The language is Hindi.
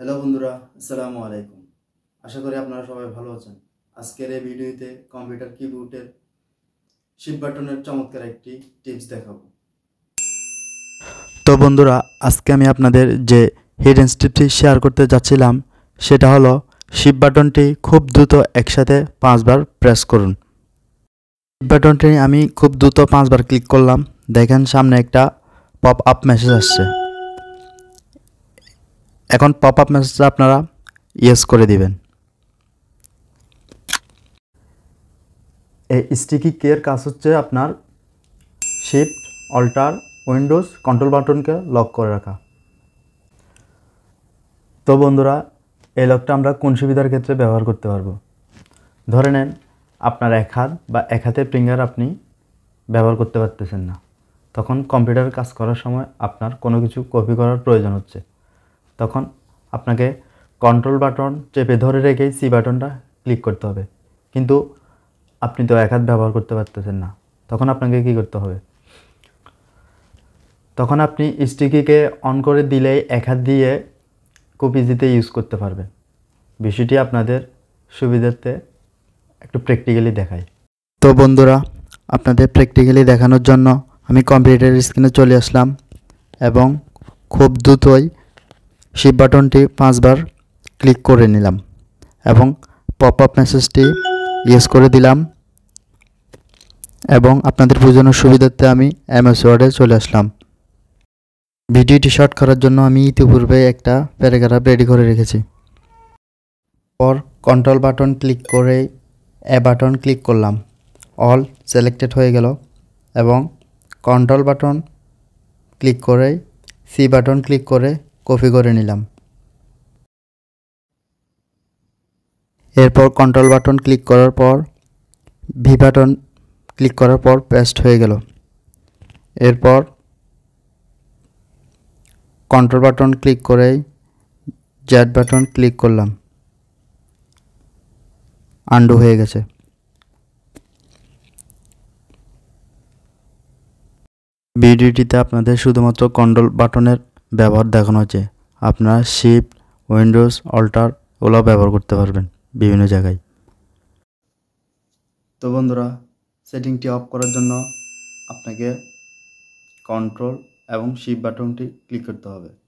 हेलो बंधुरा असलामु आलैकुम आशा करी आपनारा सबाई भालो आछेन। आजकेर एई भिडियोते कम्पिउटार कीबोर्डेर शिफ्ट बाटनेर चमत्कार एकटी टिप्स देखाबो। तो बंधुरा आजके आमि आपनादेर जे हिडन टिप्सटी शेयर करते जाच्छिलाम सेटा हलो शिफ्ट बाटनटी खूब द्रुत एकसाथे 5 बार प्रेस करुन। शिफ्ट बाटनटी आमि खूब द्रुत 5 बार क्लिक करलाम। देखेन सामने एकटा पप आप मेसेज आसछे। एखन पपआप मेसेजटा आपनारा येस करे दिबेन। ए स्टिकी कीर काज होच्छे आपनार शिफ्ट अल्टार विंडोज कंट्रोल बाटन के लक करे रखा। तो बंधुरा ए लकटा आमरा कोन सुविधार क्षेत्रे व्यवहार करते पारबो। धरे नेन आपनार एक हाथ बा एक हाथे फिंगार आपनि व्यवहार करते पारछेन ना, तखन कम्पिउटारे काज करार समय आपनार कोनो किछु कपि करार प्रयोजन होच्छे, तखन आपनाके कंट्रोल बाटन चेपे धरे रेखे सी बाटनटा क्लिक करते हबे। किन्तु आपनि तो एक हाथ व्यवहार करते पारछेन ना, तखन आपनाके कि करते हबे, तखन आपनि स्टिकीके अन करे दिलेई एक हाथ दिये कपि दिते यूज करते पारबेन। विषयटी आपनादेर सुविधार्थे एकटु प्रैक्टिकली देखाई। तो बंधुरा आपनादेर प्रैक्टिकली देखानोर जन्य आमि कम्पिउटारेर स्क्रिने चले आसलाम एबं खूब द्रुतई शिफ्ट बाटनटी 5 बार क्लिक करे निलाम एबं पपआप मेसेजटी येस करे दिलाम एबं आपनादेर बोझानोर सुविधार्थे आमि एमएस वर्डे चले आसलाम। भिडियोटी शर्ट करार जन्य आमि इतिपूर्वे एकटा प्याराग्राफ रेडी करे रेखेछि। पर कंट्रोल बाटन क्लिक करे ए बाटन क्लिक करलाम, अल सिलेक्टेड हये गेल एबं कंट्रोल बाटन क्लिक करे सी बाटन क्लिक करे कपि करे निलाम। एरपर कंट्रोल बाटन क्लिक करार पर भि बाटन क्लिक करार पर पेस्ट हो गेल। एरपर कंट्रोल बाटन क्लिक करे जेड बाटन क्लिक करलाम, आंडू हो गेছে। ভিডিওটিতে আপনাদের শুধুমাত্র कंट्रोल বাটনের ব্যবহার দেখানো হচ্ছে। আপনারা শিফট উইন্ডোজ অল্টার ওগুলো ব্যবহার করতে পারবেন বিভিন্ন জায়গায়। তো বন্ধুরা সেটিংটি অফ করার জন্য আপনাকে কন্ট্রোল এবং শিফট বাটনটি ক্লিক করতে হবে।